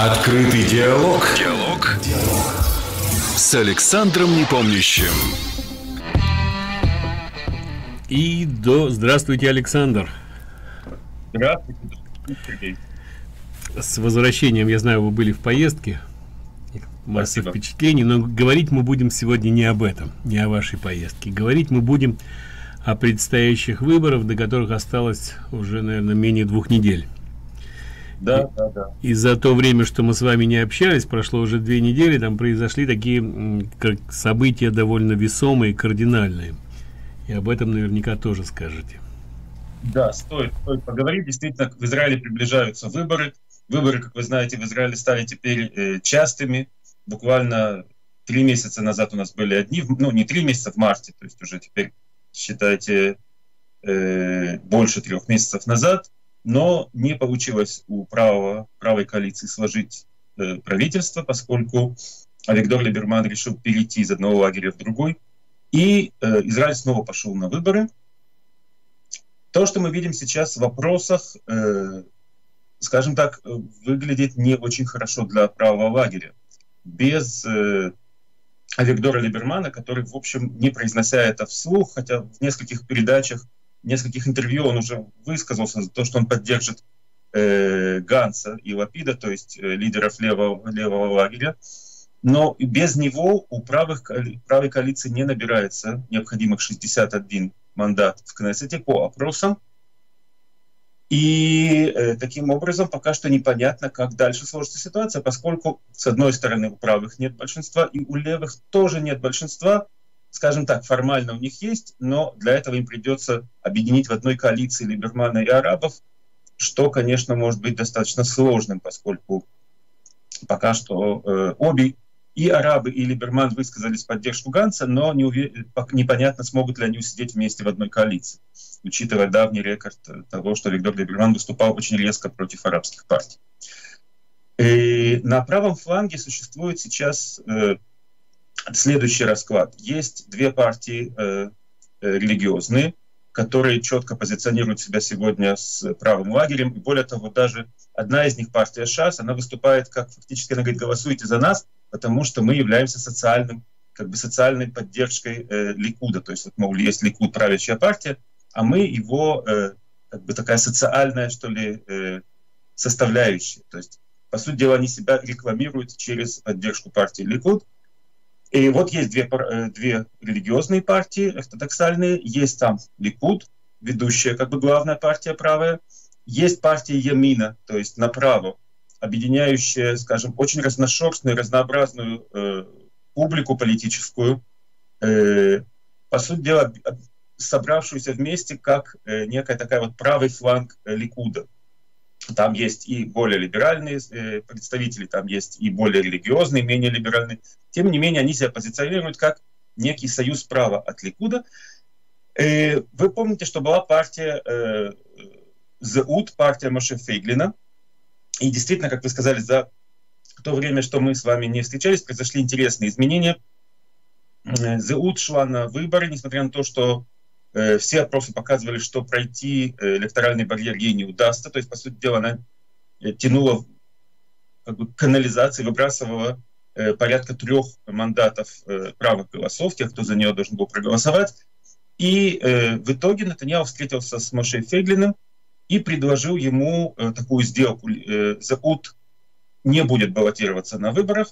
Открытый диалог. Диалог с Александром Непомнящим. Здравствуйте, Александр. Здравствуйте, Сергей. С возвращением, я знаю, вы были в поездке. Масса впечатлений, но говорить мы будем сегодня не об этом, не о вашей поездке. Говорить мы будем о предстоящих выборах, до которых осталось уже, наверное, менее 2 недель. Да. И за то время, что мы с вами не общались, прошло уже 2 недели, там произошли такие события довольно весомые, кардинальные. И об этом наверняка тоже скажете. Да, стоит поговорить. Действительно, в Израиле приближаются выборы. Выборы, как вы знаете, в Израиле стали теперь частыми. Буквально 3 месяца назад у нас были одни, ну не 3 месяца, в марте, то есть уже теперь, считайте, больше 3 месяцев назад, но не получилось у правой коалиции сложить правительство, поскольку Авигдор Либерман решил перейти из одного лагеря в другой, и Израиль снова пошел на выборы. То, что мы видим сейчас в вопросах, скажем так, выглядит не очень хорошо для правого лагеря. Без Авигдора Либермана, который, в общем, не произнося это вслух, хотя в нескольких передачах, в нескольких интервью он уже высказался за то, что он поддержит Ганца и Лапида, то есть лидеров левого лагеря, но без него у правой коалиции не набирается необходимых 61 мандат в Кнессете по опросам. И таким образом пока что непонятно, как дальше сложится ситуация, поскольку, с одной стороны, у правых нет большинства, и у левых тоже нет большинства. Скажем так, формально у них есть, но для этого им придется объединить в одной коалиции Либермана и арабов, что, конечно, может быть достаточно сложным, поскольку пока что обе, и арабы, и Либерман, высказались в поддержку Ганца, но непонятно, смогут ли они усидеть вместе в одной коалиции, учитывая давний рекорд того, что Виктор Либерман выступал очень резко против арабских партий. И на правом фланге существует сейчас следующий расклад. Есть 2 партии религиозные, которые четко позиционируют себя сегодня с правым лагерем. И более того, даже одна из них, партия Шас, она выступает как фактически, она говорит, голосуйте за нас, потому что мы являемся социальной поддержкой Ликуда. То есть, вот, мол, есть Ликуд, правящая партия, а мы его такая социальная, что ли, составляющая. То есть, по сути дела, они себя рекламируют через поддержку партии Ликуд. И вот есть 2 религиозные партии, ортодоксальные, есть там Ликуд, ведущая, как бы главная партия правая, есть партия Ямина, то есть направо, объединяющая, скажем, очень разношерстную, разнообразную публику политическую, по сути дела, собравшуюся вместе как некая такая вот правый фланг Ликуда. Там есть и более либеральные представители, там есть и более религиозные, менее либеральные. Тем не менее, они себя позиционируют как некий союз права от Ликуда. Вы помните, что была партия Зеут, партия Маши Фейглина. И действительно, как вы сказали, за то время, что мы с вами не встречались, произошли интересные изменения. Зеут шла на выборы, несмотря на то, что все опросы показывали, что пройти электоральный барьер ей не удастся. То есть, по сути дела, она тянула как бы к канализации, выбрасывала порядка 3 мандатов правых голосов, тех, кто за нее должен был проголосовать. И в итоге Натаньяху встретился с Моше Фейглиным и предложил ему такую сделку. Зеут не будет баллотироваться на выборах,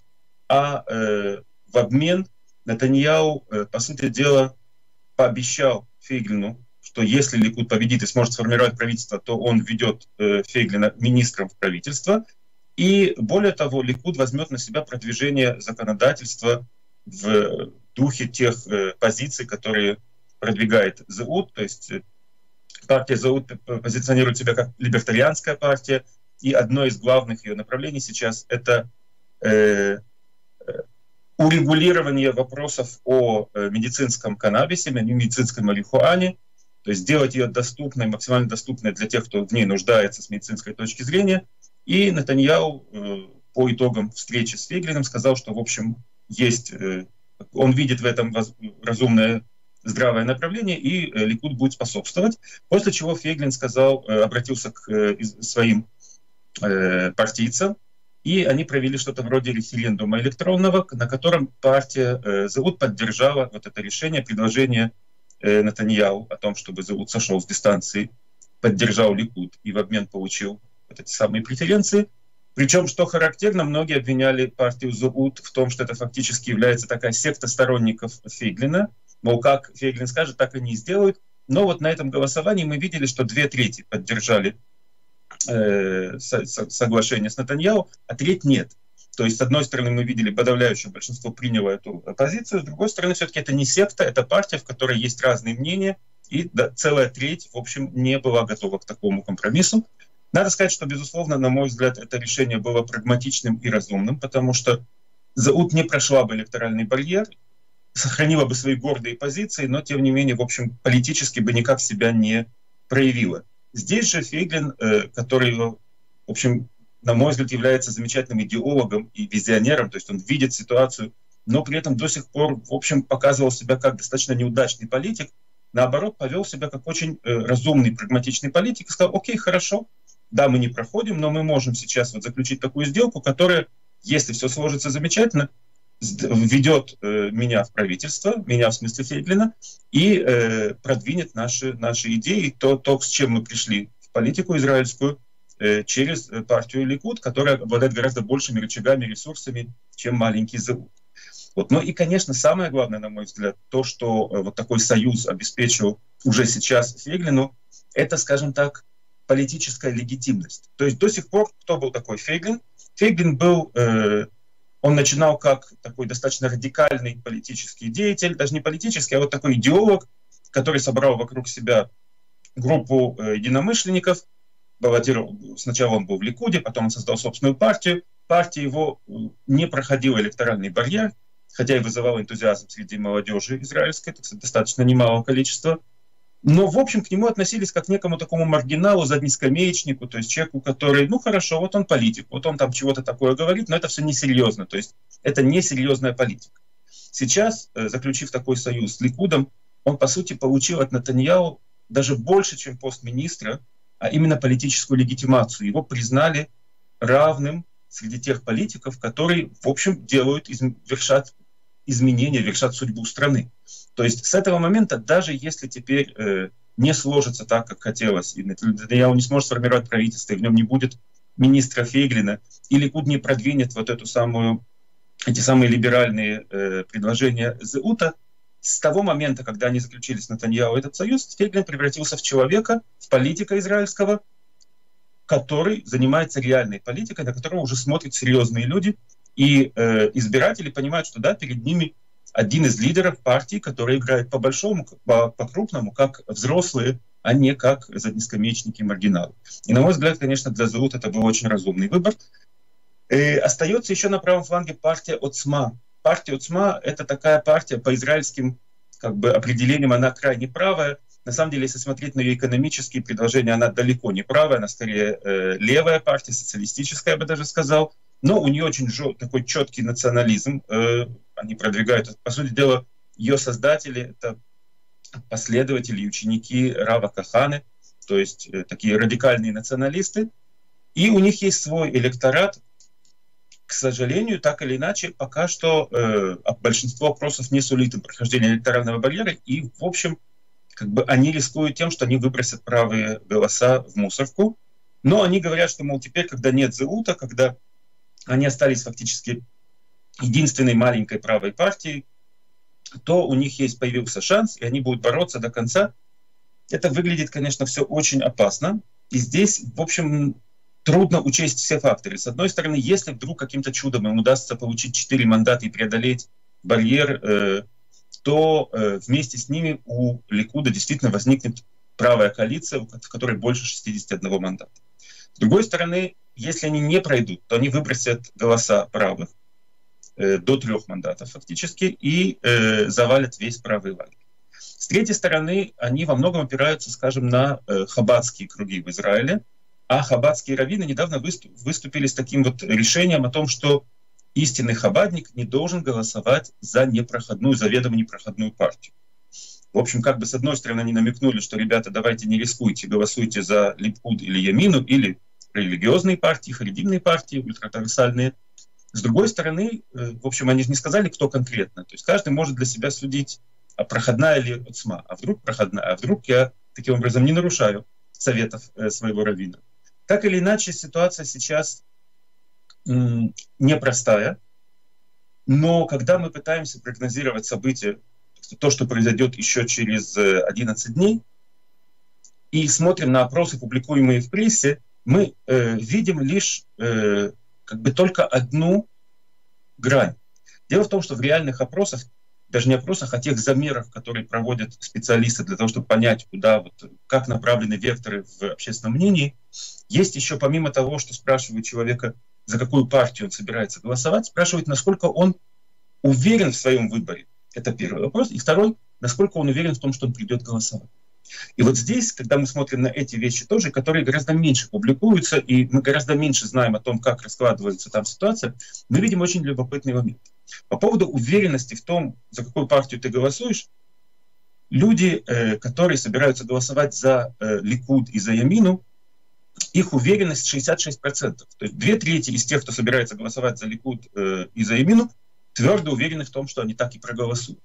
а в обмен Натаньяху, по сути дела, пообещал Фейглину, что если Ликуд победит и сможет сформировать правительство, то он введет Фейглина министром в правительство. И более того, Ликуд возьмет на себя продвижение законодательства в духе тех позиций, которые продвигает Зеут. То есть партия Зеут позиционирует себя как либертарианская партия, и одно из главных ее направлений сейчас — это урегулирование вопросов о медицинском каннабисе, медицинской марихуане, то есть сделать ее доступной, максимально доступной для тех, кто в ней нуждается с медицинской точки зрения. И Натаньяху по итогам встречи с Фейглиным сказал, что, в общем, есть, он видит в этом разумное, здравое направление, и Ликуд будет способствовать. После чего Фейглин сказал, обратился к своим партийцам И они провели что-то вроде референдума электронного, на котором партия Зеут поддержала вот это решение, предложение Натаньяху о том, чтобы Зеут сошел с дистанции, поддержал Ликуд и в обмен получил вот эти самые преференции. Причем, что характерно, многие обвиняли партию Зеут в том, что это фактически является такая секта сторонников Фейглина. Мол, как Фейглин скажет, так они и сделают. Но вот на этом голосовании мы видели, что 2/3 поддержали соглашение с Натаньяху, а 1/3 нет. То есть, с одной стороны, мы видели, подавляющее большинство приняло эту позицию, с другой стороны, все-таки это не секта, это партия, в которой есть разные мнения, и да, целая 1/3, в общем, не была готова к такому компромиссу. Надо сказать, что, безусловно, на мой взгляд, это решение было прагматичным и разумным, потому что Зеут не прошла бы электоральный барьер, сохранила бы свои гордые позиции, но, тем не менее, в общем, политически бы никак себя не проявила. Здесь же Фейглин, который, в общем, на мой взгляд, является замечательным идеологом и визионером, то есть он видит ситуацию, но при этом до сих пор, в общем, показывал себя как достаточно неудачный политик, наоборот, повел себя как очень разумный, прагматичный политик и сказал: окей, хорошо, да, мы не проходим, но мы можем сейчас вот заключить такую сделку, которая, если все сложится замечательно, введет меня в правительство, меня в смысле Фейглина, и продвинет наши идеи, то, с чем мы пришли в политику израильскую, через партию Ликуд, которая обладает гораздо большими рычагами, ресурсами, чем маленький Зеут. Вот. Ну и, конечно, самое главное, на мой взгляд, то, что вот такой союз обеспечил уже сейчас Фейглину, это, скажем так, политическая легитимность. То есть до сих пор кто был такой Фейглин? Фейглин был... Он начинал как такой достаточно радикальный политический деятель, даже не политический, а вот такой идеолог, который собрал вокруг себя группу единомышленников, баллотировал. Сначала он был в Ликуде, потом он создал собственную партию. Партия его не проходила электоральный барьер, хотя и вызывала энтузиазм среди молодежи израильской, так сказать, достаточно немалого количества. Но, в общем, к нему относились как к некому такому маргиналу, заднескамеечнику, то есть человеку, который, ну хорошо, вот он политик, вот он там чего-то такое говорит, но это все несерьезно, то есть это несерьезная политика. Сейчас, заключив такой союз с Ликудом, он, по сути, получил от Натаньяху даже больше, чем пост министра, а именно политическую легитимацию. Его признали равным среди тех политиков, которые, в общем, вершат изменения, вершат судьбу страны. То есть с этого момента, даже если теперь не сложится так, как хотелось, и Натаньяху не сможет сформировать правительство, и в нем не будет министра Фейглина, и Ликуд не продвинет вот эти самые либеральные предложения Зеута, с того момента, когда они заключили с Натаньяху этот союз, Фейглин превратился в человека, в политика израильского, который занимается реальной политикой, на которого уже смотрят серьезные люди, и избиратели понимают, что да, перед ними один из лидеров партии, который играет по крупному, как взрослые, а не как заднескамеечники и маргиналы. И, на мой взгляд, конечно, для Зеут это был очень разумный выбор. И остается еще на правом фланге партия Оцма. Партия Оцма — это такая партия, по израильским как бы определениям она крайне правая. На самом деле, если смотреть на ее экономические предложения, она далеко не правая, она скорее левая партия, социалистическая, я бы даже сказал. Но у нее очень такой четкий национализм. Они продвигают, по сути дела, ее создатели — это последователи и ученики Рава Каханы, то есть такие радикальные националисты. И у них есть свой электорат. К сожалению, так или иначе, пока что большинство опросов не сулит им прохождение электорального барьера. И, в общем, как бы они рискуют тем, что они выбросят правые голоса в мусорку. Но они говорят, что, мол, теперь, когда нет Зеута, когда они остались фактически единственной маленькой правой партией, то у них появился шанс, и они будут бороться до конца. Это выглядит, конечно, все очень опасно. И здесь, в общем, трудно учесть все факторы. С одной стороны, если вдруг каким-то чудом им удастся получить 4 мандата и преодолеть барьер, то вместе с ними у Ликуда действительно возникнет правая коалиция, в которой больше 61 мандата. С другой стороны, если они не пройдут, то они выбросят голоса правых до 3 мандатов фактически и завалят весь правый лагерь. С третьей стороны, они во многом опираются, скажем, на хабадские круги в Израиле, а хабадские раввины недавно выступили с таким вот решением о том, что истинный хабадник не должен голосовать за заведомо непроходную партию. В общем, как бы с одной стороны они намекнули, что ребята, давайте не рискуйте, голосуйте за Ликуд или Ямину, или религиозные партии, харидимные партии, ультраортодоксальные. С другой стороны, в общем, они же не сказали, кто конкретно. То есть каждый может для себя судить, а проходная ли Оцма, а вдруг проходная, а вдруг я таким образом не нарушаю советов своего раввина. Так или иначе, ситуация сейчас непростая, но когда мы пытаемся прогнозировать события, то, что произойдет еще через 11 дней, и смотрим на опросы, публикуемые в прессе, мы видим лишь как бы только одну грань. Дело в том, что в реальных опросах, даже не опросах, а тех замерах, которые проводят специалисты для того, чтобы понять, куда, вот, как направлены векторы в общественном мнении, есть еще помимо того, что спрашивают человека, за какую партию он собирается голосовать, спрашивают, насколько он уверен в своем выборе. Это первый вопрос. И второй, насколько он уверен в том, что он придет голосовать. И вот здесь, когда мы смотрим на эти вещи тоже, которые гораздо меньше публикуются, и мы гораздо меньше знаем о том, как раскладывается там ситуация, мы видим очень любопытный момент. По поводу уверенности в том, за какую партию ты голосуешь, люди, которые собираются голосовать за Ликуд и за Ямину, их уверенность 66%. То есть 2/3 из тех, кто собирается голосовать за Ликуд и за Ямину, твердо уверены в том, что они так и проголосуют.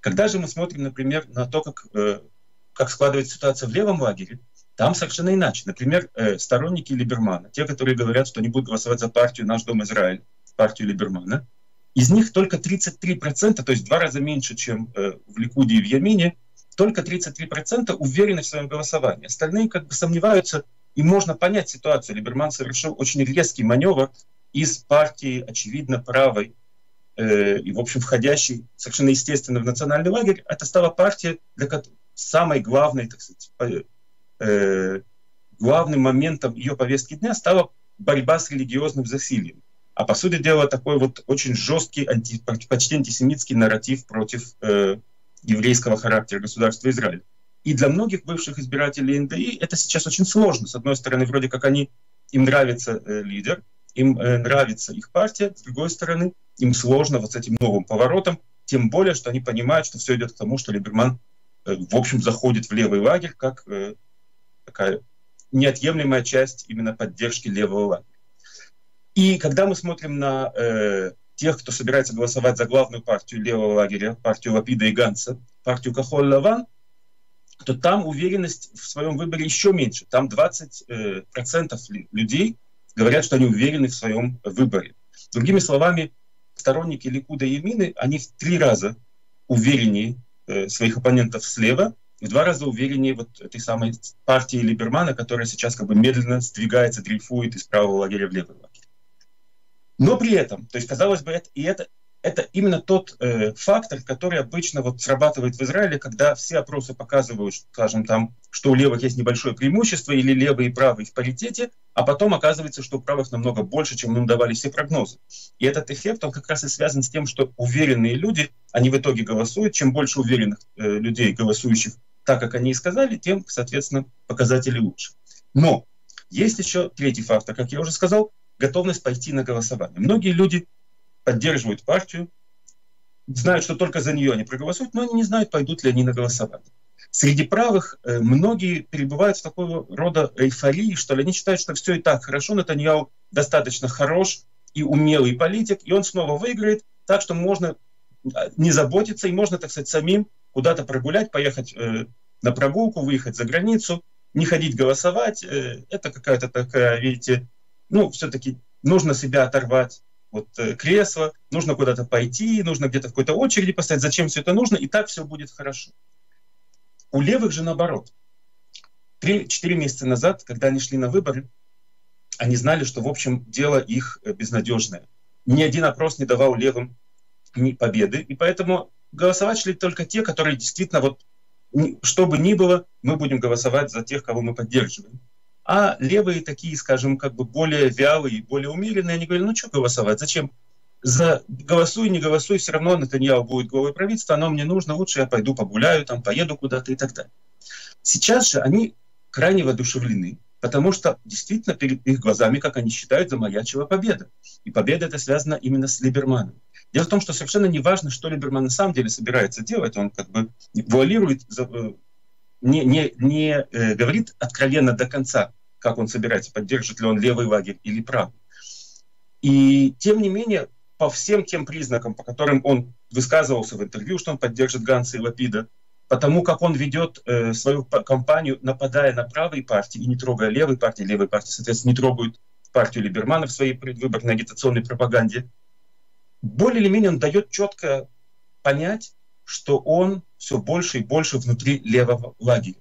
Когда же мы смотрим, например, на то, как складывается ситуация в левом лагере, там совершенно иначе. Например, сторонники Либермана, те, которые говорят, что они будут голосовать за партию «Наш дом Израиль», партию Либермана, из них только 33%, то есть в 2 раза меньше, чем в Ликуде и в Ямине, только 33% уверены в своем голосовании. Остальные как бы сомневаются, и можно понять ситуацию. Либерман совершил очень резкий маневр из партии, очевидно, правой, и, в общем, входящей совершенно естественно в национальный лагерь. Это стала партия для самой главной, так сказать, главным моментом ее повестки дня стала борьба с религиозным засильем. А по сути дела такой вот очень жесткий, почти антисемитский нарратив против еврейского характера государства Израиль. И для многих бывших избирателей НДИ это сейчас очень сложно. С одной стороны, вроде как им нравится лидер, им нравится их партия, с другой стороны, им сложно вот с этим новым поворотом, тем более, что они понимают, что все идет к тому, что Либерман в общем, заходит в левый лагерь как такая неотъемлемая часть именно поддержки левого лагеря. И когда мы смотрим на тех, кто собирается голосовать за главную партию левого лагеря, партию Лапида и Ганца, партию Кахол-Лаван, то там уверенность в своем выборе еще меньше. Там 20% людей говорят, что они уверены в своем выборе. Другими словами, сторонники Ликуда и Ямины, они в 3 раза увереннее своих оппонентов слева, в 2 раза увереннее вот этой самой партии Либермана, которая сейчас как бы медленно сдвигается, дрейфует из правого лагеря в левый лагерь. Но при этом, то есть, казалось бы, это именно тот фактор, который обычно вот срабатывает в Израиле, когда все опросы показывают, скажем, там, что у левых есть небольшое преимущество, или левые и правые в паритете, а потом оказывается, что у правых намного больше, чем им давали все прогнозы. И этот эффект, он как раз и связан с тем, что уверенные люди, они в итоге голосуют. Чем больше уверенных людей, голосующих так, как они и сказали, тем, соответственно, показатели лучше. Но есть еще третий фактор, как я уже сказал, готовность пойти на голосование. Многие люди поддерживают партию, знают, что только за нее они проголосуют, но они не знают, пойдут ли они на голосование. Среди правых многие перебывают в такого рода эйфории, что ли, они считают, что все и так хорошо, Натаньяху достаточно хорош и умелый политик, и он снова выиграет, так что можно не заботиться, и можно, так сказать, самим куда-то прогулять, поехать на прогулку, выехать за границу, не ходить голосовать. Это какая-то такая, видите, ну, все-таки нужно себя оторвать от кресла, нужно куда-то пойти, нужно где-то в какой-то очереди поставить, зачем все это нужно, и так все будет хорошо. У левых же наоборот. 3-4 месяца назад, когда они шли на выборы, они знали, что, в общем, дело их безнадежное. Ни один опрос не давал левым ни победы, и поэтому голосовать шли только те, которые действительно, вот, что бы ни было, мы будем голосовать за тех, кого мы поддерживаем. А левые такие, скажем, как бы более вялые, более умеренные, они говорили, ну что голосовать, зачем? Голосуй, не голосуй, все равно Натаньяху будет главой правительства, оно мне нужно, лучше я пойду погуляю, там, поеду куда-то и так далее. Сейчас же они крайне воодушевлены, потому что действительно перед их глазами, как они считают, замаячила победа. И победа эта связана именно с Либерманом. Дело в том, что совершенно не важно, что Либерман на самом деле собирается делать, он как бы вуалирует, не говорит откровенно до конца, как он собирается, поддержит ли он левый лагерь или правый. И тем не менее, по всем тем признакам, по которым он высказывался в интервью, что он поддержит Ганца и Лапида, потому как он ведет свою кампанию, нападая на правые партии и не трогая левые партии, соответственно, не трогают партию Либермана в своей предвыборной агитационной пропаганде, более или менее он дает четко понять, что он все больше и больше внутри левого лагеря.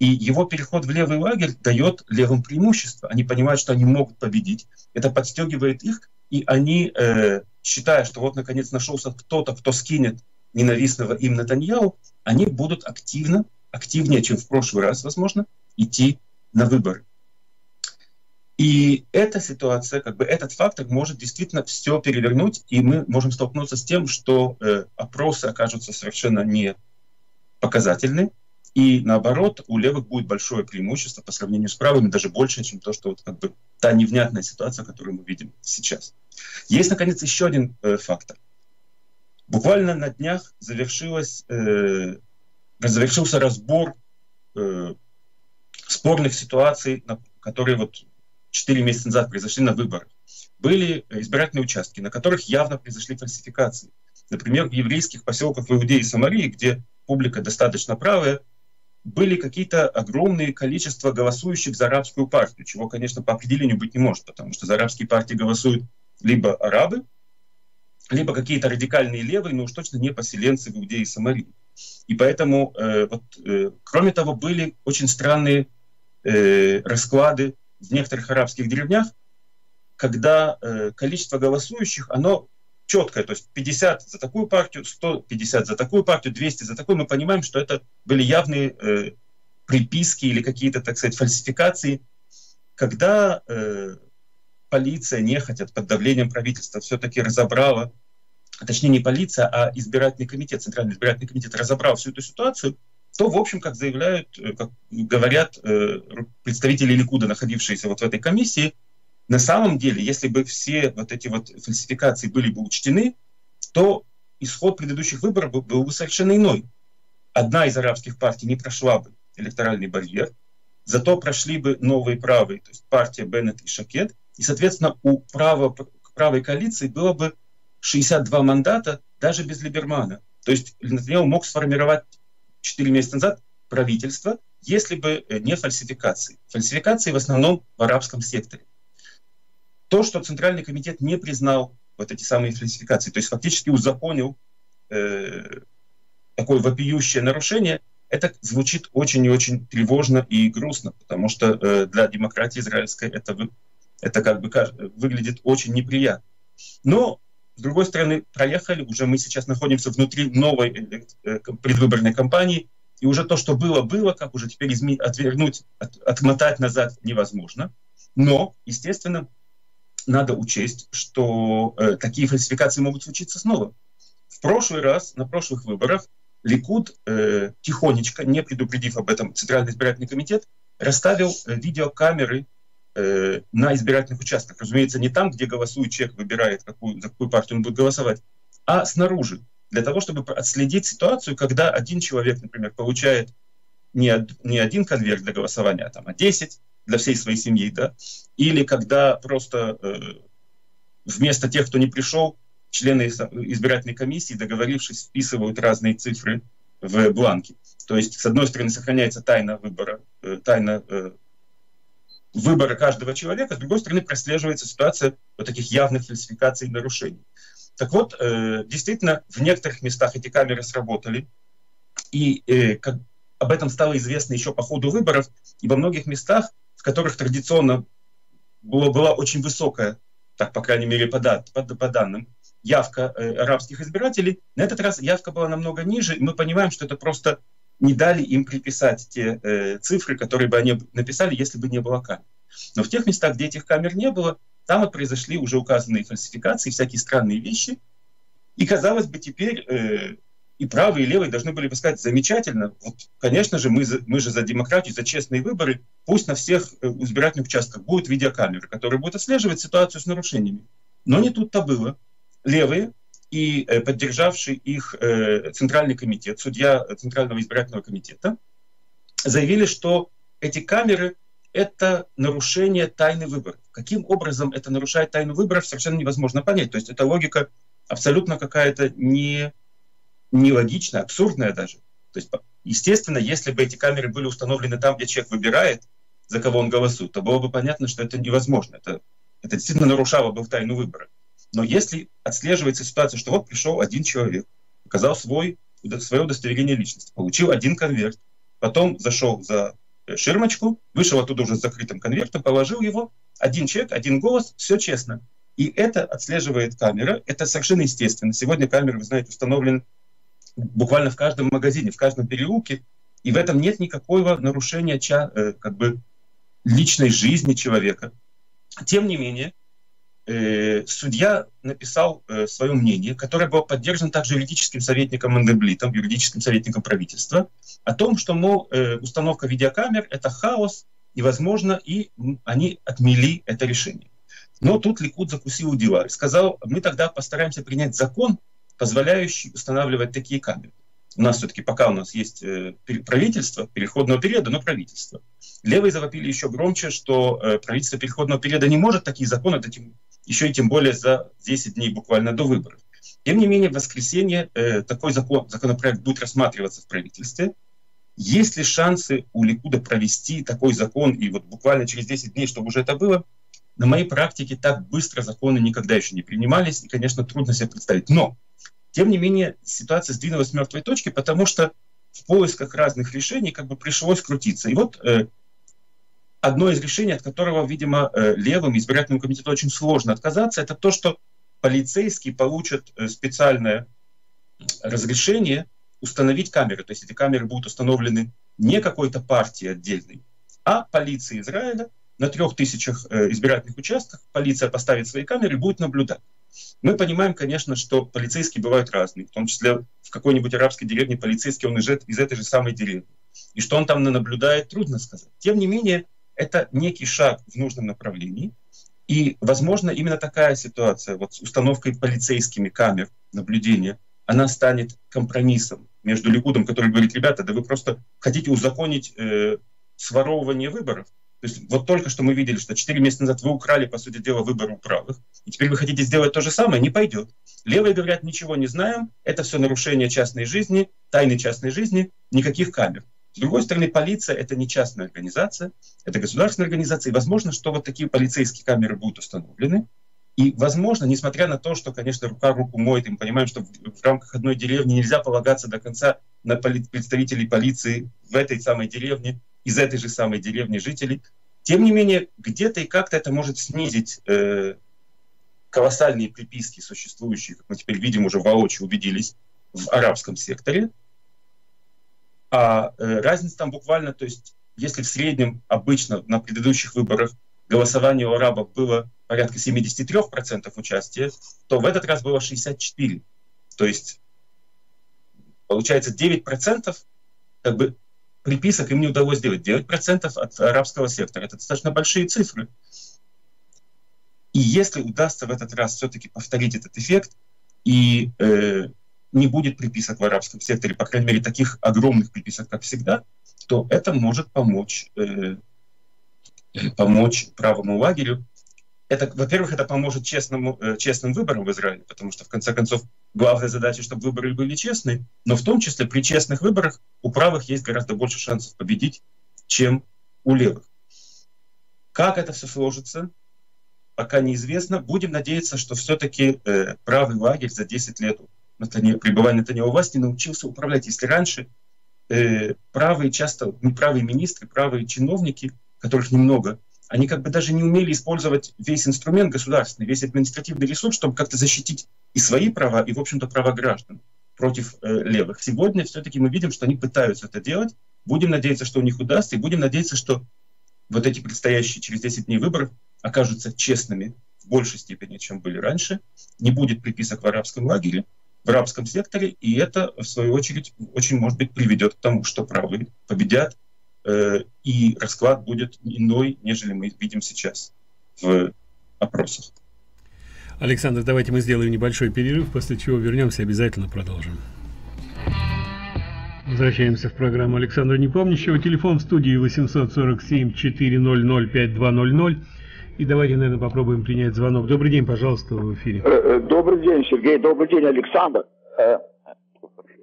И его переход в левый лагерь дает левым преимущество. Они понимают, что они могут победить. Это подстегивает их, и они, считая, что вот наконец нашелся кто-то, кто скинет ненавистного им Натаньяху, они будут активнее, чем в прошлый раз, возможно, идти на выборы. И эта ситуация, как бы этот фактор может действительно все перевернуть, и мы можем столкнуться с тем, что опросы окажутся совершенно не показательны, и наоборот, у левых будет большое преимущество по сравнению с правыми, даже больше, чем то, что вот, как бы, та невнятная ситуация, которую мы видим сейчас. Есть, наконец, еще один фактор. Буквально на днях завершился разбор спорных ситуаций, которые вот 4 месяца назад произошли на выборах. Были избирательные участки, на которых явно произошли фальсификации. Например, в еврейских поселках в Иудее и Самарии, где публика достаточно правая, были какие-то огромные количества голосующих за арабскую партию, чего, конечно, по определению быть не может, потому что за арабские партии голосуют либо арабы, либо какие-то радикальные левые, но уж точно не поселенцы в Иудее и Самарии. И поэтому, кроме того, были очень странные расклады в некоторых арабских деревнях, когда количество голосующих, оно четкое, то есть 50 за такую партию, 150 за такую партию, 200 за такую. Мы понимаем, что это были явные приписки или какие-то, так сказать, фальсификации, когда полиция нехотя под давлением правительства все-таки разобрала, точнее не полиция, а избирательный комитет, Центральный избирательный комитет разобрал всю эту ситуацию, то, в общем, как заявляют, как говорят представители Ликуда, находившиеся вот в этой комиссии, на самом деле, если бы все вот эти вот фальсификации были бы учтены, то исход предыдущих выборов был бы совершенно иной. Одна из арабских партий не прошла бы электоральный барьер, зато прошли бы новые правые, то есть партия Беннет и Шакед, и, соответственно, у правой коалиции было бы 62 мандата даже без Либермана. То есть Натаньяху мог сформировать 4 месяца назад правительство, если бы не фальсификации. Фальсификации в основном в арабском секторе. То, что Центральный комитет не признал вот эти самые фальсификации, то есть фактически узаконил такое вопиющее нарушение, это звучит очень и очень тревожно и грустно, потому что для демократии израильской это как бы выглядит очень неприятно. Но, с другой стороны, проехали, уже мы сейчас находимся внутри новой предвыборной кампании, и уже то, что было, как уже теперь отмотать назад невозможно. Но, естественно, надо учесть, что такие фальсификации могут случиться снова. В прошлый раз, на прошлых выборах, Ликуд, тихонечко, не предупредив об этом Центральный избирательный комитет, расставил видеокамеры на избирательных участках. Разумеется, не там, где голосует человек, выбирает, за какую партию он будет голосовать, а снаружи, для того, чтобы отследить ситуацию, когда один человек, например, получает не один конверт для голосования, а, там, а 10 для всей своей семьи, да, или когда просто вместо тех, кто не пришел, члены избирательной комиссии, договорившись, вписывают разные цифры в бланки. То есть, с одной стороны, сохраняется тайна выбора, выбора каждого человека, с другой стороны, прослеживается ситуация вот таких явных фальсификаций и нарушений. Так вот, действительно, в некоторых местах эти камеры сработали, и об этом стало известно еще по ходу выборов, и во многих местах, в которых традиционно была очень высокая, так, по крайней мере, по данным, явка арабских избирателей, на этот раз явка была намного ниже, и мы понимаем, что это просто не дали им приписать те цифры, которые бы они написали, если бы не было камер. Но в тех местах, где этих камер не было, там и произошли уже указанные фальсификации, всякие странные вещи. И, казалось бы, теперь и правые, и левые должны были бы сказать: замечательно, вот, конечно же, мы же за демократию, за честные выборы, пусть на всех избирательных участках будут видеокамеры, которые будут отслеживать ситуацию с нарушениями. Но не тут-то было. Левые и поддержавший их Центральный комитет, судья Центрального избирательного комитета, заявили, что эти камеры это нарушение тайны выборов. Каким образом это нарушает тайну выборов, совершенно невозможно понять. То есть это логика абсолютно какая-то нелогичная, абсурдная даже. То есть, естественно, если бы эти камеры были установлены там, где человек выбирает, за кого он голосует, то было бы понятно, что это невозможно. Это действительно нарушало бы тайну выбора. Но если отслеживается ситуация, что вот пришел один человек, показал свое удостоверение личности, получил один конверт, потом зашел за ширмочку, вышел оттуда уже с закрытым конвертом, положил его, один человек, один голос, все честно. И это отслеживает камера, это совершенно естественно. Сегодня камеры, вы знаете, установлены буквально в каждом магазине, в каждом переулке, и в этом нет никакого нарушения как бы личной жизни человека. Тем не менее, судья написал свое мнение, которое было поддержано также юридическим советником Мангеблітом, юридическим советником правительства, о том, что, мол, установка видеокамер — это хаос, невозможно, и они отмели это решение. Но тут Ликуд закусил дела и сказал: мы тогда постараемся принять закон, позволяющий устанавливать такие камеры. У нас все-таки пока у нас есть правительство переходного периода, но правительство. Левые завопили еще громче, что правительство переходного периода не может такие законы, еще и тем более за 10 дней буквально до выборов. Тем не менее, в воскресенье такой законопроект будет рассматриваться в правительстве. Есть ли шансы у Ликуда провести такой закон, и вот буквально через 10 дней, чтобы уже это было? На моей практике так быстро законы никогда еще не принимались, и, конечно, трудно себе представить. Но, тем не менее, ситуация сдвинулась с мертвой точки, потому что в поисках разных решений как бы пришлось крутиться. И вот одно из решений, от которого, видимо, левым избирательным комитету очень сложно отказаться, это то, что полицейские получат специальное разрешение установить камеры. То есть эти камеры будут установлены не какой-то партии отдельной, а полиции Израиля. На 3000 избирательных участках полиция поставит свои камеры и будет наблюдать. Мы понимаем, конечно, что полицейские бывают разные, в том числе в какой-нибудь арабской деревне полицейский, он из этой же самой деревни. И что он там наблюдает, трудно сказать. Тем не менее, это некий шаг в нужном направлении. И, возможно, именно такая ситуация вот с установкой полицейскими камер наблюдения, она станет компромиссом между Ликудом, который говорит: ребята, да вы просто хотите узаконить своровывание выборов. То есть вот только что мы видели, что 4 месяца назад вы украли, по сути дела, выборы у правых, и теперь вы хотите сделать то же самое, не пойдет. Левые говорят: ничего не знаем, это все нарушение частной жизни, тайны частной жизни, никаких камер. С другой стороны, полиция — это не частная организация, это государственная организация, и возможно, что вот такие полицейские камеры будут установлены. И возможно, несмотря на то, что, конечно, рука руку моет, и мы понимаем, что в рамках одной деревни нельзя полагаться до конца на представителей полиции в этой самой деревне, из этой же самой деревни жителей. Тем не менее, где-то и как-то это может снизить колоссальные приписки, существующие, как мы теперь видим, уже воочию убедились, в арабском секторе. А разница там буквально, то есть, если в среднем обычно на предыдущих выборах голосование у арабов было порядка 73% участия, то в этот раз было 64%. То есть, получается, 9% как бы приписок им не удалось сделать. 9% от арабского сектора. Это достаточно большие цифры. И если удастся в этот раз все-таки повторить этот эффект, и не будет приписок в арабском секторе, по крайней мере, таких огромных приписок, как всегда, то это может помочь правому лагерю. Во-первых, это поможет честным выборам в Израиле, потому что, в конце концов, главная задача, чтобы выборы были честны, но в том числе при честных выборах у правых есть гораздо больше шансов победить, чем у левых. Как это все сложится, пока неизвестно. Будем надеяться, что все-таки правый лагерь за 10 лет пребывания Натаньяху у власти научился управлять. Если раньше правые министры, правые чиновники, которых немного, они как бы даже не умели использовать весь инструмент государственный, весь административный ресурс, чтобы как-то защитить и свои права, и, в общем-то, права граждан против левых. Сегодня все-таки мы видим, что они пытаются это делать. Будем надеяться, что у них удастся, и будем надеяться, что вот эти предстоящие через 10 дней выборы окажутся честными в большей степени, чем были раньше. Не будет приписок в арабском лагере, в арабском секторе, и это, в свою очередь, очень, может быть, приведет к тому, что правые победят, и расклад будет иной, нежели мы видим сейчас в опросах. Александр, давайте мы сделаем небольшой перерыв, после чего вернемся и обязательно продолжим. Возвращаемся в программу Александра Непомнящего. Телефон в студии 847-400-5200. И давайте, наверное, попробуем принять звонок. Добрый день, пожалуйста, в эфире. Добрый день, Сергей. Добрый день, Александр.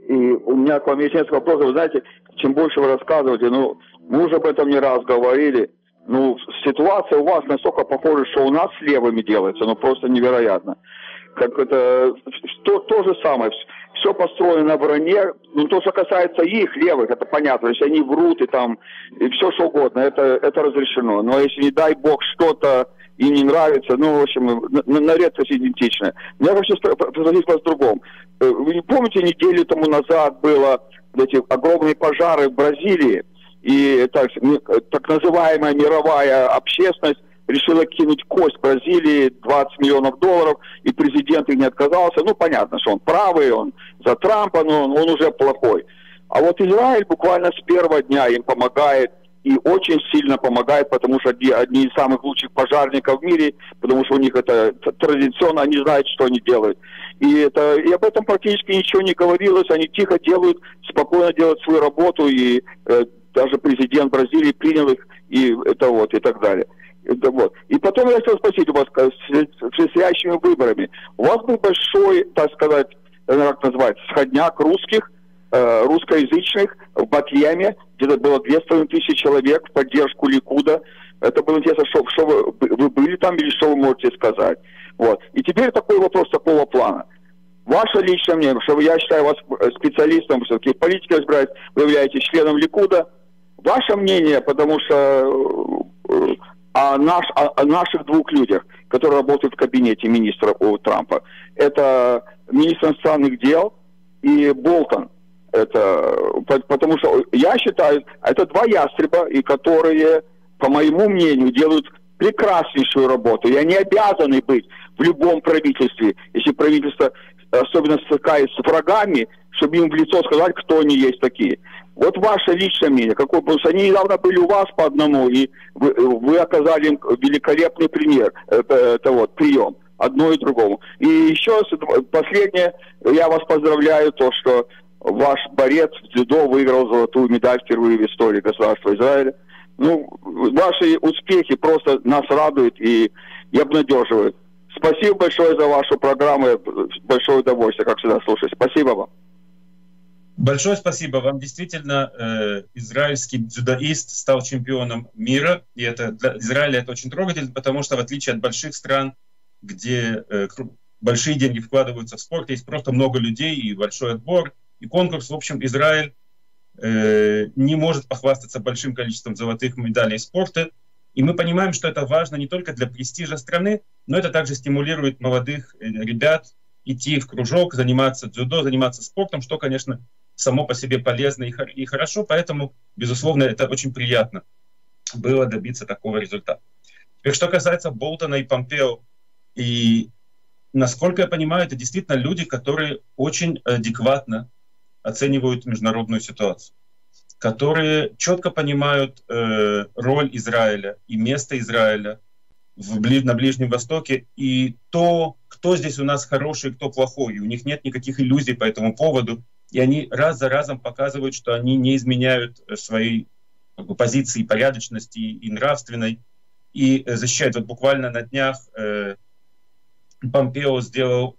И у меня к вам есть несколько вопросов. Вы знаете, чем больше вы рассказываете, ну, мы уже об этом не раз говорили. Ну, ситуация у вас настолько похожа, что у нас с левыми делается, ну, просто невероятно. Как это, то же самое, все построено на вранье, ну, то, что касается их, левых, это понятно, если они врут и там, и все что угодно, это разрешено, но если, не дай бог, что-то им не нравится, ну, в общем, на редкость идентично. Я вообще спросить вас в другом. Вы не помните, неделю тому назад было эти огромные пожары в Бразилии, и так называемая мировая общественность решила кинуть кость Бразилии, $20 миллионов, и президент их не отказался. Ну, понятно, что он правый, он за Трампа, но он уже плохой. А вот Израиль буквально с первого дня им помогает, и очень сильно помогает, потому что одни из самых лучших пожарников в мире, потому что у них это традиционно, они знают, что они делают. И об этом практически ничего не говорилось, они тихо делают, спокойно делают свою работу, и даже президент Бразилии принял их, и это вот, и так далее. Это вот. И потом я хотел спросить у вас, с предстоящими выборами, у вас был большой, так сказать, как называется, сходняк русских, русскоязычных в Батлеме, где-то было 2500 человек в поддержку Ликуда. Это было интересно, что вы были там или что вы можете сказать. Вот. И теперь такой вопрос такого плана. Ваше личное мнение, что я считаю вас специалистом, все-таки в политике разбираюсь, вы являетесь членом Ликуда. Ваше мнение, потому что о наших двух людях, которые работают в кабинете министра у Трампа, это министр иностранных дел и Болтон. Это, потому что я считаю, это два ястреба, и которые, по моему мнению, делают прекраснейшую работу. И они обязаны быть в любом правительстве, если правительство особенно стыкается с врагами, чтобы им в лицо сказать, кто они есть такие. Вот ваше личное мнение, какой, потому что они недавно были у вас по одному, и вы оказали им великолепный пример, это вот, прием, одно и другому. И еще последнее, я вас поздравляю, то, что ваш борец в дзюдо выиграл золотую медаль впервые в истории государства Израиля. Ну, ваши успехи просто нас радуют и обнадеживают. Спасибо большое за вашу программу, большое удовольствие, как всегда, слушать. Спасибо вам. Большое спасибо вам. Действительно, израильский дзюдоист стал чемпионом мира. И это для Израиля это очень трогательно, потому что в отличие от больших стран, где большие деньги вкладываются в спорт, есть просто много людей и большой отбор, и конкурс. В общем, Израиль не может похвастаться большим количеством золотых медалей спорта. И мы понимаем, что это важно не только для престижа страны, но это также стимулирует молодых ребят идти в кружок, заниматься дзюдо, заниматься спортом, что, конечно, само по себе полезно и хорошо, поэтому, безусловно, это очень приятно было добиться такого результата. Теперь, что касается Болтона и Помпео, и, насколько я понимаю, это действительно люди, которые очень адекватно оценивают международную ситуацию, которые четко понимают роль Израиля и место Израиля на Ближнем Востоке, и то, кто здесь у нас хороший, кто плохой. И у них нет никаких иллюзий по этому поводу. И они раз за разом показывают, что они не изменяют своей позиции порядочности и нравственной, и защищают. Вот буквально на днях Помпео сделал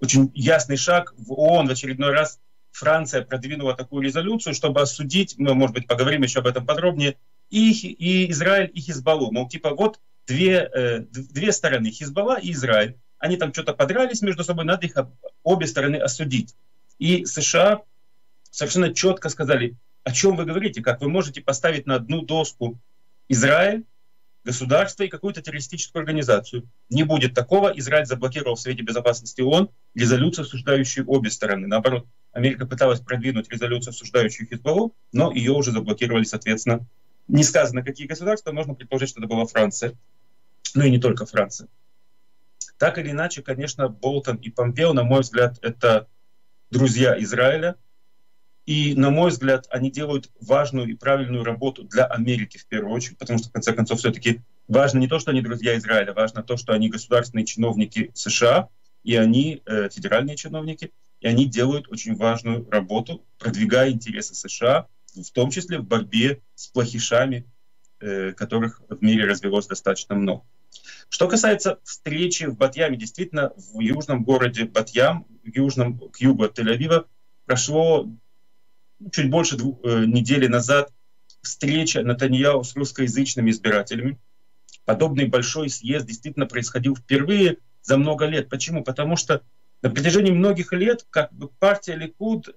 очень ясный шаг в ООН в очередной раз. Франция продвинула такую резолюцию, чтобы осудить, мы, может быть, поговорим еще об этом подробнее, и Израиль, и Хизбаллу. Мол, типа, вот две стороны, Хизбалла и Израиль, они там что-то подрались между собой, надо их обе стороны осудить. И США совершенно четко сказали, о чем вы говорите, как вы можете поставить на одну доску Израиль, государство и какую-то террористическую организацию. Не будет такого. Израиль заблокировал в Совете Безопасности ООН резолюцию, осуждающую обе стороны. Наоборот, Америка пыталась продвинуть резолюцию, осуждающую Хизбаллу, но ее уже заблокировали, соответственно. Не сказано, какие государства, можно предположить, что это была Франция. Ну и не только Франция. Так или иначе, конечно, Болтон и Помпео, на мой взгляд, это друзья Израиля. И, на мой взгляд, они делают важную и правильную работу для Америки в первую очередь, потому что, в конце концов, все-таки важно не то, что они друзья Израиля, важно то, что они государственные чиновники США, и они федеральные чиновники, и и они делают очень важную работу, продвигая интересы США, в том числе в борьбе с плохишами, которых в мире развелось достаточно много. Что касается встречи в Батьяме, действительно, в южном городе Батьям, к югу от Тель-Авива, прошло чуть больше недели назад встреча Натаньяху с русскоязычными избирателями. Подобный большой съезд действительно происходил впервые за много лет. Почему? Потому что на протяжении многих лет как бы партия Ликуд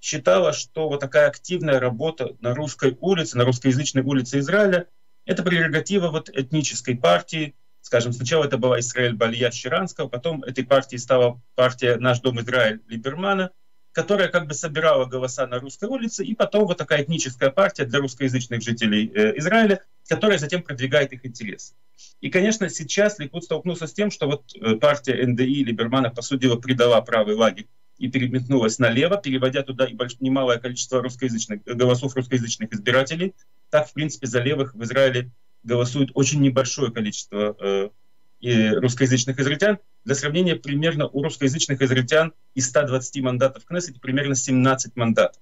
считала, что вот такая активная работа на русской улице, на русскоязычной улице Израиля, это прерогатива вот этнической партии. Скажем, сначала это была Исраэль Балья Щеранского, потом этой партией стала партия «Наш дом Израиль» Либермана, которая как бы собирала голоса на русской улице, и потом вот такая этническая партия для русскоязычных жителей Израиля, которая затем продвигает их интересы. И, конечно, сейчас Ликуд столкнулся с тем, что вот партия НДИ Либермана, по сути дела, предала правый лагерь и переметнулась налево, переводя туда и немалое количество русскоязычных голосов русскоязычных избирателей. Так, в принципе, за левых в Израиле голосует очень небольшое количество русскоязычных израильтян. Для сравнения, примерно у русскоязычных израильтян из 120 мандатов в Кнессете примерно 17 мандатов.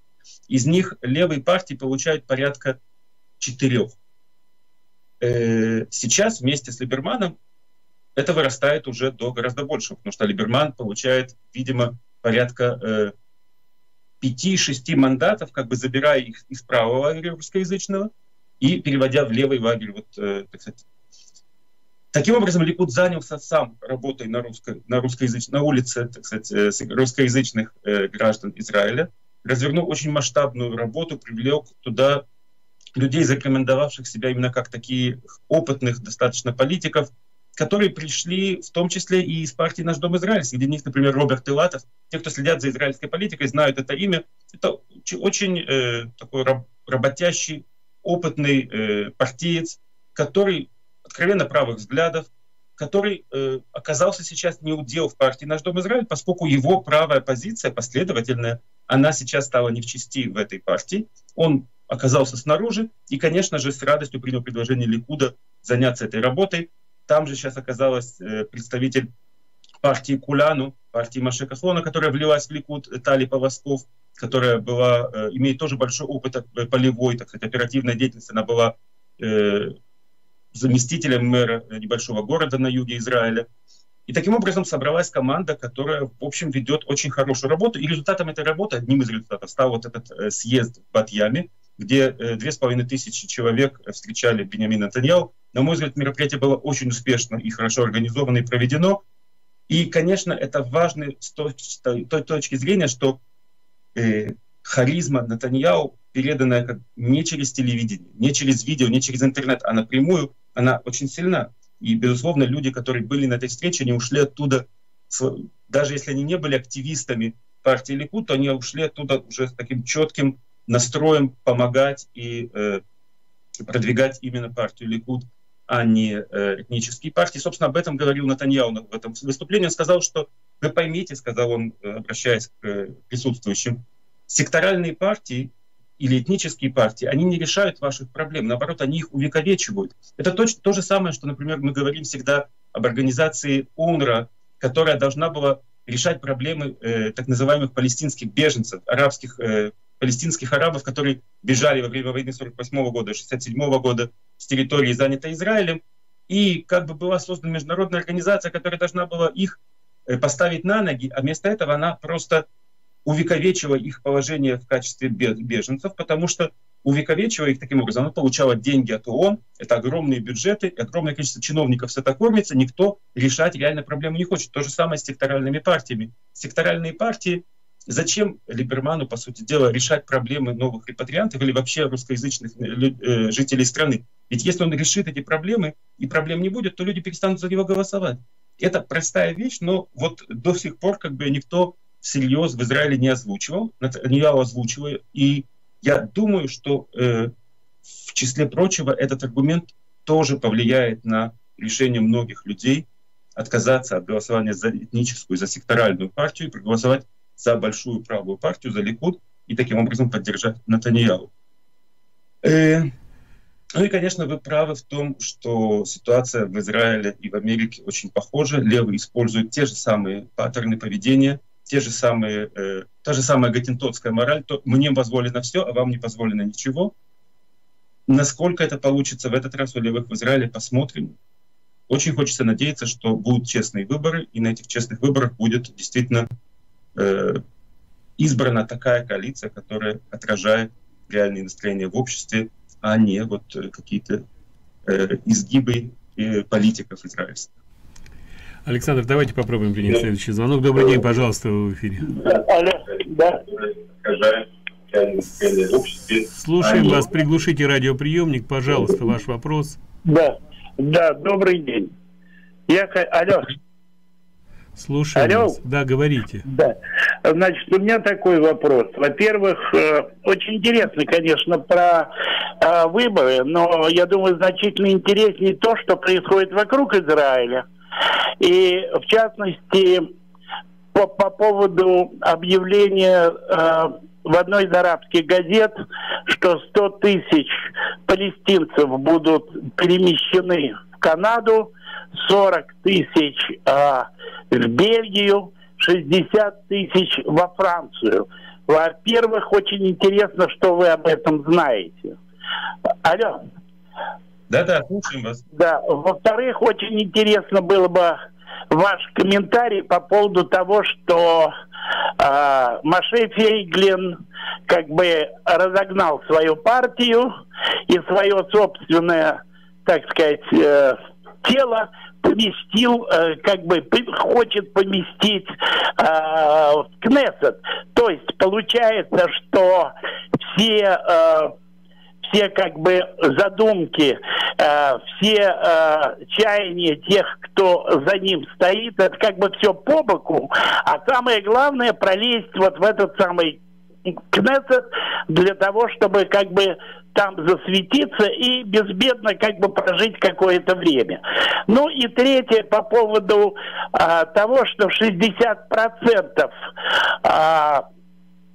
Из них левые партии получают порядка 4. Сейчас вместе с Либерманом это вырастает уже до гораздо большего, потому что Либерман получает, видимо, порядка 5-6 мандатов, как бы забирая их из правого лагеря русскоязычного и переводя в левый лагерь. Вот, так сказать. Таким образом, Ликуд занялся сам работой на улице, так сказать, русскоязычных граждан Израиля, развернул очень масштабную работу, привлек туда людей, зарекомендовавших себя именно как такие опытных достаточно политиков, которые пришли в том числе и из партии «Наш дом Израиль». Среди них, например, Роберт Илатов. Те, кто следят за израильской политикой, знают это имя. Это очень такой работящий, опытный партиец, который откровенно правых взглядов, который оказался сейчас неудел в партии «Наш дом Израиль», поскольку его правая позиция, последовательная, она сейчас стала не в чести в этой партии. Он оказался снаружи и, конечно же, с радостью принял предложение Ликуда заняться этой работой. Там же сейчас оказалась представитель партии Куляну, партии Моше Кахлона, которая влилась в Ликуд, Тали Полосков, которая была, имеет тоже большой опыт полевой, так сказать, оперативной деятельности. Она была заместителем мэра небольшого города на юге Израиля. И таким образом собралась команда, которая, в общем, ведет очень хорошую работу. И результатом этой работы, одним из результатов, стал вот этот съезд в Батьяме, где 2500 человек встречали Биньямина Натаньяху. На мой взгляд, мероприятие было очень успешно и хорошо организовано и проведено. И, конечно, это важно с той точки зрения, что харизма Натаньяху, переданная не через телевидение, не через видео, не через интернет, а напрямую, она очень сильна. И, безусловно, люди, которые были на этой встрече, они ушли оттуда, даже если они не были активистами партии Ликуд, то они ушли оттуда уже с таким четким настроем помогать и продвигать именно партию Ликуд, а не этнические партии. Собственно, об этом говорил Натаньяху в этом выступлении. Он сказал, что вы поймите, сказал он, обращаясь к присутствующим, секторальные партии или этнические партии, они не решают ваших проблем, наоборот, они их увековечивают. Это точно то же самое, что, например, мы говорим всегда об организации УНРА, которая должна была решать проблемы так называемых палестинских беженцев, палестинских арабов, которые бежали во время войны 1948 года, 1967 года с территории, занятой Израилем. И как бы была создана международная организация, которая должна была их поставить на ноги, а вместо этого она просто увековечила их положение в качестве беженцев, потому что, увековечивая их таким образом, она получала деньги от ООН, это огромные бюджеты, огромное количество чиновников с это кормится, никто решать реально проблему не хочет. То же самое с секторальными партиями. Секторальные партии, зачем Либерману, по сути дела, решать проблемы новых репатриантов или вообще русскоязычных жителей страны? Ведь если он решит эти проблемы, и проблем не будет, то люди перестанут за него голосовать. Это простая вещь, но вот до сих пор как бы никто всерьез в Израиле не озвучивал, Натаньяху озвучиваю, и я думаю, что в числе прочего этот аргумент тоже повлияет на решение многих людей отказаться от голосования за этническую, за секторальную партию и проголосовать за большую правую партию, за Ликуд, и таким образом поддержать Натаньяху. Ну и, конечно, вы правы в том, что ситуация в Израиле и в Америке очень похожа. Левые используют те же самые паттерны поведения, та же самая гатинтовская мораль, то мне позволено все, а вам не позволено ничего. Насколько это получится в этот раз у левых в Израиле, посмотрим. Очень хочется надеяться, что будут честные выборы, и на этих честных выборах будет действительно избрана такая коалиция, которая отражает реальные настроения в обществе, а не вот какие-то изгибы политиков израильских. Александр, давайте попробуем принять следующий звонок. Добрый день, пожалуйста, в эфире. Слушаем вас, приглушите радиоприемник, пожалуйста, ваш вопрос. Да, добрый день. Слушаю. Алло. Вас. Да, говорите. Да. Значит, у меня такой вопрос. Во-первых, очень интересно, конечно, про выборы, но я думаю, значительно интереснее то, что происходит вокруг Израиля. И, в частности, по поводу объявления в одной из арабских газет, что 100 тысяч палестинцев будут перемещены в Канаду, 40 тысяч в Бельгию, 60 тысяч во Францию. Во-первых, очень интересно, что вы об этом знаете. Алло. Да-да, слушаем вас. Да. Во-вторых, очень интересно было бы ваш комментарий по поводу того, что Маша Фейглин как бы разогнал свою партию и свое собственное, так сказать, тело поместил, как бы хочет поместить в Кнессет. То есть получается, что все как бы задумки, все чаяния тех, кто за ним стоит, это как бы все по боку, а самое главное пролезть вот в этот самый Кнессет для того, чтобы как бы там засветиться и безбедно как бы прожить какое-то время. Ну и третье по поводу того, что 60%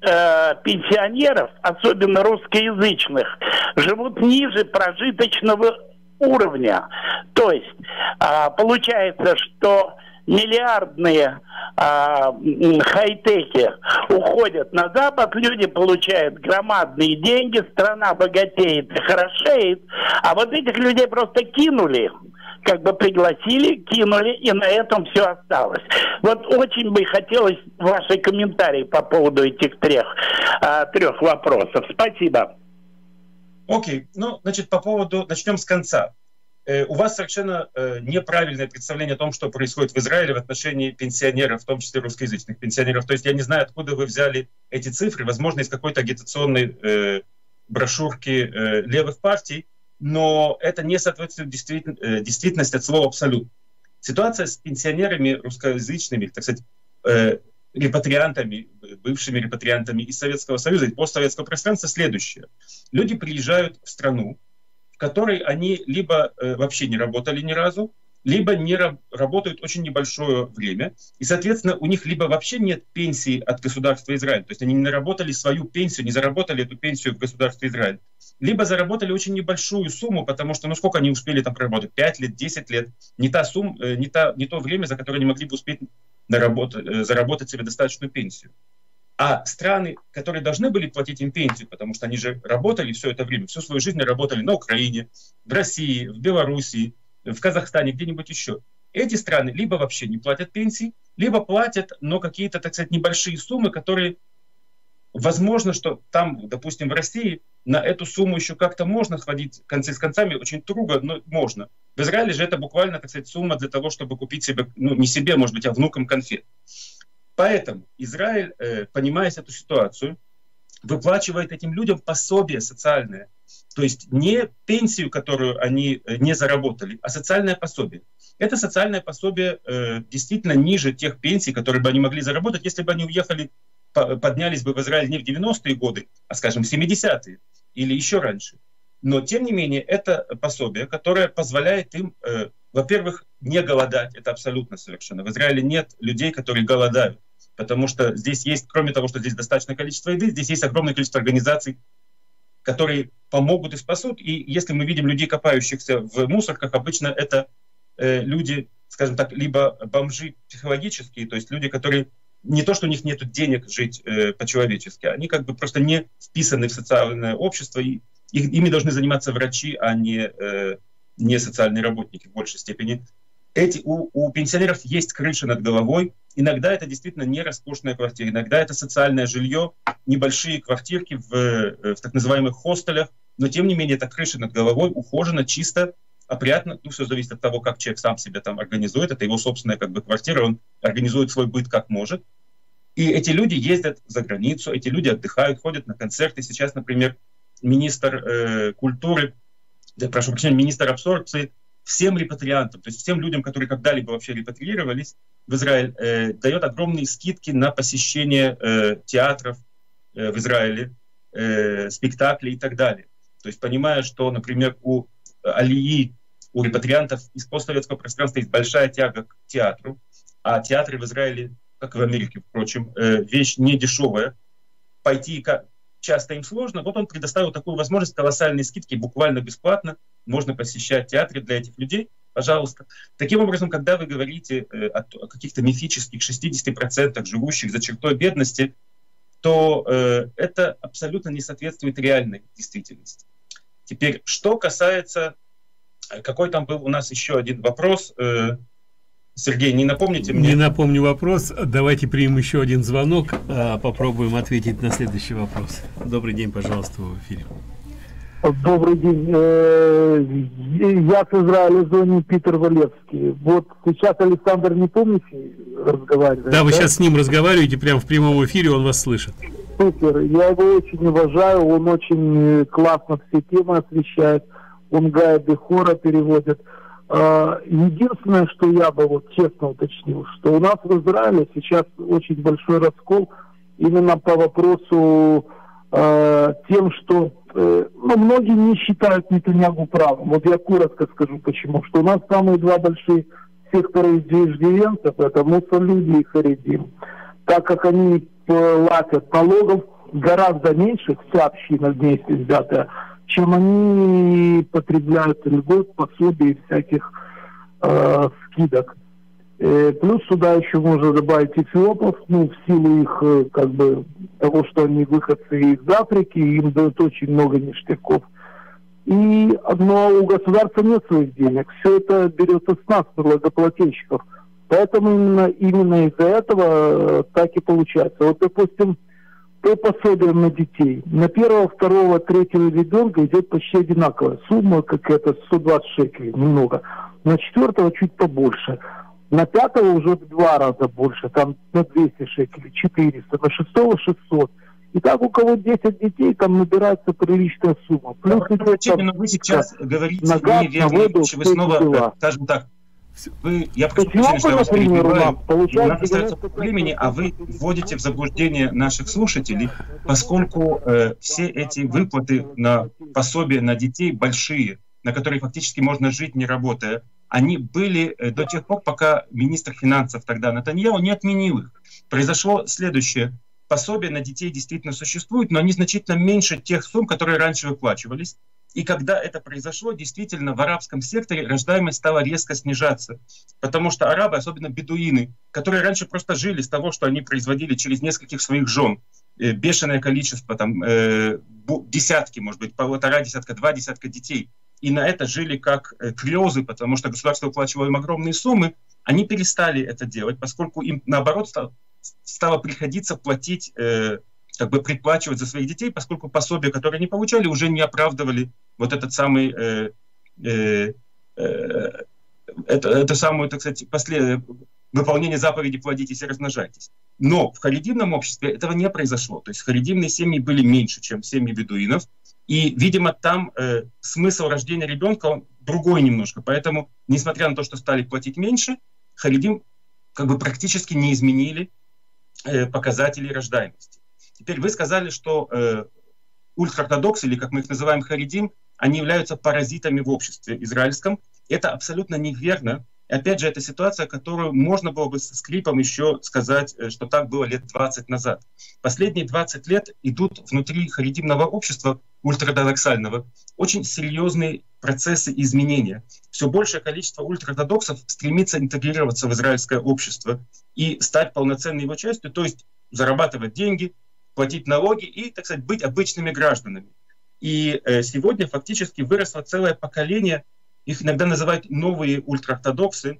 пенсионеров, особенно русскоязычных, живут ниже прожиточного уровня. То есть получается, что миллиардные хай-теки уходят на Запад, люди получают громадные деньги, страна богатеет и хорошеет, а вот этих людей просто кинули, как бы пригласили, кинули, и на этом все осталось. Вот очень бы хотелось ваши комментарии по поводу этих трех вопросов. Спасибо. Окей. Ну, значит, по поводу... Начнем с конца. У вас совершенно неправильное представление о том, что происходит в Израиле в отношении пенсионеров, в том числе русскоязычных пенсионеров. То есть я не знаю, откуда вы взяли эти цифры, возможно, из какой-то агитационной брошюрки левых партий, но это не соответствует действительности от слова абсолютно. Ситуация с пенсионерами русскоязычными, так сказать, репатриантами, бывшими репатриантами из Советского Союза и постсоветского пространства следующая. Люди приезжают в страну, в которой они либо вообще не работали ни разу, либо не работают очень небольшое время. И, соответственно, у них либо вообще нет пенсии от государства Израиль, то есть они не наработали свою пенсию, не заработали эту пенсию в государстве Израиль, либо заработали очень небольшую сумму, потому что, ну, сколько они успели там проработать? 5 лет, 10 лет. Не та сумма, не то время, за которое они могли бы успеть заработать себе достаточную пенсию. А страны, которые должны были платить им пенсию, потому что они же работали все это время, всю свою жизнь работали на Украине, в России, в Белоруссии, в Казахстане, где-нибудь еще. Эти страны либо вообще не платят пенсии, либо платят, но какие-то, так сказать, небольшие суммы, которые, возможно, что там, допустим, в России, на эту сумму еще как-то можно хватить, концы с концами, очень трудно, но можно. В Израиле же это буквально, так сказать, сумма для того, чтобы купить себе, ну, не себе, может быть, а внукам конфет. Поэтому Израиль, понимая эту ситуацию, выплачивает этим людям пособие социальное. То есть не пенсию, которую они не заработали, а социальное пособие. Это социальное пособие действительно ниже тех пенсий, которые бы они могли заработать, если бы они уехали, поднялись бы в Израиль не в 90-е годы, а, скажем, в 70-е или еще раньше. Но, тем не менее, это пособие, которое позволяет им, во-первых, не голодать. Это абсолютно совершенно. В Израиле нет людей, которые голодают. Потому что здесь есть, кроме того, что здесь достаточное количество еды, здесь есть огромное количество организаций, которые помогут и спасут. И если мы видим людей, копающихся в мусорках, обычно это люди, скажем так, либо бомжи психологические, то есть люди, которые не то, что у них нет денег жить по-человечески, они как бы просто не вписаны в социальное общество, и ими должны заниматься врачи, а не социальные работники в большей степени. У пенсионеров есть крыша над головой. Иногда это действительно не роскошная квартира, иногда это социальное жилье, небольшие квартирки в так называемых хостелях, но тем не менее эта крыша над головой ухожена, чисто, опрятно. Ну, все зависит от того, как человек сам себя там организует. Это его собственная как бы квартира, он организует свой быт как может. И эти люди ездят за границу, эти люди отдыхают, ходят на концерты. Сейчас, например, министр культуры, прошу прощения, министр абсорбции всем репатриантам, то есть всем людям, которые когда-либо вообще репатриировались в Израиль, дает огромные скидки на посещение театров в Израиле, спектаклей и так далее. То есть понимая, что, например, у алии, у репатриантов из постсоветского пространства есть большая тяга к театру, а театры в Израиле, как и в Америке, впрочем, вещь не дешевая. Пойти часто им сложно. Вот он предоставил такую возможность, колоссальные скидки, буквально бесплатно можно посещать театры для этих людей. Пожалуйста. Таким образом, когда вы говорите о каких-то мифических 60% живущих за чертой бедности, то это абсолютно не соответствует реальной действительности. Теперь, что касается... Какой там был у нас еще один вопрос? Сергей, не напомните мне? Не напомню вопрос. Давайте примем еще один звонок. Попробуем ответить на следующий вопрос. Добрый день, пожалуйста, в эфире. Добрый день. Я с Израиля звоню, Питер Валевский. Вот сейчас Александр Непомнящий разговаривает. Да, вы сейчас с ним разговариваете прямо в прямом эфире, он вас слышит. Супер. Я его очень уважаю, он очень классно все темы освещает. Он Гая де Хора переводит. Единственное, что я бы вот честно уточнил, что у нас в Израиле сейчас очень большой раскол именно по вопросу тем, что многие не считают Нетаньяху правым. Вот я коротко скажу почему. Что у нас самые два больших сектора иждивенцев — это мусульмане и харидим. Так как они платят налогов гораздо меньше, вся община вместе взятая, чем они потребляют льгот, пособий и всяких скидок. Плюс сюда еще можно добавить эфиопов, ну, в силу их, как бы, того, что они выходцы из Африки, им дают очень много ништяков. Но у государства нет своих денег, все это берется с нас, налогоплательщиков. Поэтому именно из-за этого так и получается. Вот, допустим, по пособиям на детей. На первого, второго, третьего ребенка идет почти одинаковая сумма, как это, 120 шекелей, немного. На четвертого чуть побольше. На пятого уже в 2 раза больше, там на 200 шекелей, 400, на шестого 600. И так у кого 10 детей, там набирается приличная сумма. Плюс вы сейчас говорите неверно, что вы снова, скажем так, я прошу прощения, что я вас перебиваю, у нас остается времени, а вы вводите в заблуждение наших слушателей, поскольку все эти выплаты на пособие на детей большие, на которые фактически можно жить, не работая, они были до тех пор, пока министр финансов тогда Натаньяху не отменил их. Произошло следующее. Пособие на детей действительно существует, но они значительно меньше тех сумм, которые раньше выплачивались. И когда это произошло, действительно в арабском секторе рождаемость стала резко снижаться. Потому что арабы, особенно бедуины, которые раньше просто жили с того, что они производили через нескольких своих жен, бешеное количество, там, десятки, может быть, 1,5 десятка, 2 десятка детей, и на это жили как крёзы, потому что государство выплачивало им огромные суммы, они перестали это делать, поскольку им, наоборот, стало приходиться платить, как бы предплачивать за своих детей, поскольку пособия, которые они получали, уже не оправдывали вот этот самый, это самое, так сказать, выполнение заповеди «плодитесь и размножайтесь». Но в харидимном обществе этого не произошло. То есть харидимные семьи были меньше, чем семьи бедуинов. И, видимо, там смысл рождения ребенка он другой немножко. Поэтому, несмотря на то, что стали платить меньше, харидим как бы практически не изменили показатели рождаемости. Теперь вы сказали, что ультраортодоксы, или как мы их называем харидим, они являются паразитами в обществе израильском. Это абсолютно неверно, Опять же, это ситуация, которую можно было бы со скрипом еще сказать, что так было лет 20 назад. Последние 20 лет идут внутри харидимного общества ультрадоксального очень серьезные процессы изменения. Все большее количество ультрадоксов стремится интегрироваться в израильское общество и стать полноценной его частью, то есть зарабатывать деньги, платить налоги и, так сказать, быть обычными гражданами. И сегодня фактически выросло целое поколение, их иногда называют новые ультраортодоксы,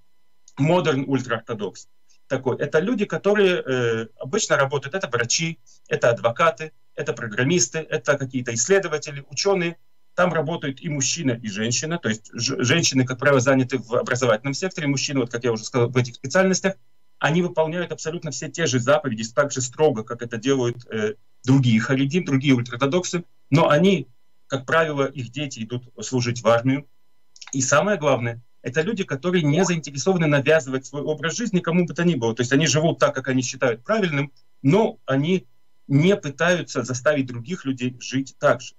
modern ультраортодокс. Такой. Это люди, которые обычно работают, это врачи, это адвокаты, это программисты, это какие-то исследователи, ученые. Там работают и мужчина, и женщина, то есть женщины, как правило, заняты в образовательном секторе, мужчины, вот как я уже сказал, в этих специальностях, они выполняют абсолютно все те же заповеди, так же строго, как это делают другие харидим, другие ультраортодоксы, но они, как правило, их дети идут служить в армию. И самое главное, это люди, которые не заинтересованы навязывать свой образ жизни кому бы то ни было. То есть они живут так, как они считают правильным, но они не пытаются заставить других людей жить так же.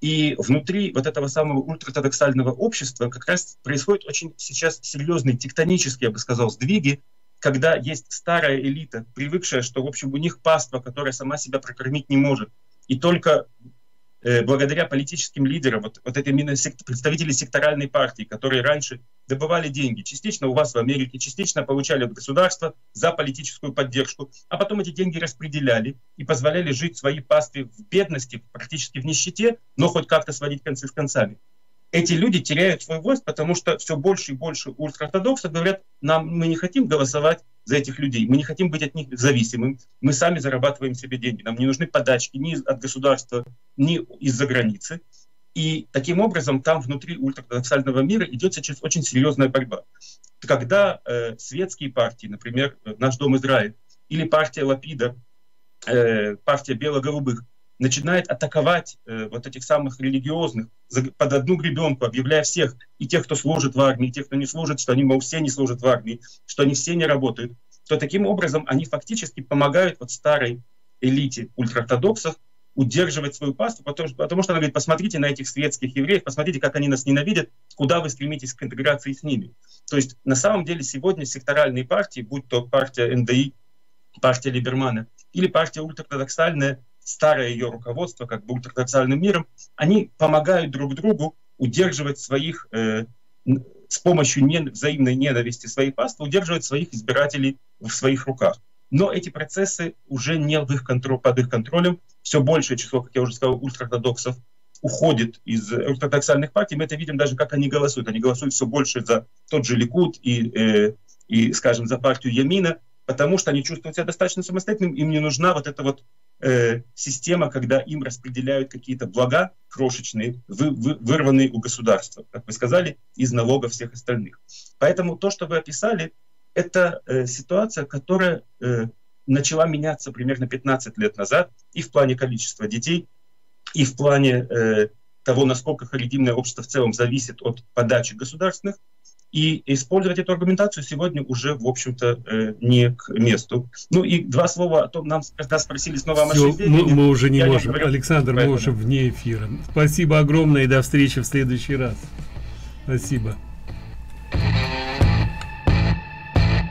И внутри вот этого самого ультраортодоксального общества как раз происходит очень сейчас серьезные тектонические, я бы сказал, сдвиги, когда есть старая элита, привыкшая, что, в общем, у них паства, которая сама себя прокормить не может. И только благодаря политическим лидерам, вот эти именно представители секторальной партии, которые раньше добывали деньги, частично у вас в Америке, частично получали от государства за политическую поддержку, а потом эти деньги распределяли и позволяли жить своей пастве в бедности, практически в нищете, но хоть как-то сводить концы с концами. Эти люди теряют свою власть, потому что все больше и больше ультраортодоксов говорят, мы не хотим голосовать за этих людей, мы не хотим быть от них зависимым, мы сами зарабатываем себе деньги, нам не нужны подачки ни от государства, ни из-за границы. И таким образом там внутри ультраортодоксального мира идет сейчас очень серьезная борьба. Когда светские партии, например, «Наш дом Израиль» или партия Лапида, партия бело-голубых, начинает атаковать вот этих самых религиозных под одну гребенку, объявляя всех, и тех, кто служит в армии, и тех, кто не служит, что они, мол, все не служат в армии, что они все не работают, то таким образом они фактически помогают вот старой элите ультраортодоксов удерживать свою пасту, потому что она говорит, посмотрите на этих светских евреев, посмотрите, как они нас ненавидят, куда вы стремитесь к интеграции с ними. То есть на самом деле сегодня секторальные партии, будь то партия НДИ, партия Либермана или партия ультраортодоксальная, старое ее руководство, как бы ультраортодоксальным миром, они помогают друг другу удерживать своих, с помощью взаимной ненависти своей пасты, удерживать своих избирателей в своих руках. Но эти процессы уже не под их контролем. Все большее число, как я уже сказал, ультраортодоксов уходит из ультраортодоксальных партий. Мы это видим даже, как они голосуют. Они голосуют все больше за тот же Ликуд и скажем, за партию Ямина, потому что они чувствуют себя достаточно самостоятельным, им не нужна вот эта вот система, когда им распределяют какие-то блага крошечные, вырванные у государства, как вы сказали, из налогов всех остальных. Поэтому то, что вы описали, это ситуация, которая начала меняться примерно 15 лет назад и в плане количества детей, и в плане того, насколько харидимное общество в целом зависит от подачи государственных. И использовать эту аргументацию сегодня уже, в общем-то, не к месту. Ну и два слова о том, когда спросили снова о Маше Фейглине. Мы уже не можем, Александр, мы уже вне эфира. Спасибо огромное и до встречи в следующий раз. Спасибо.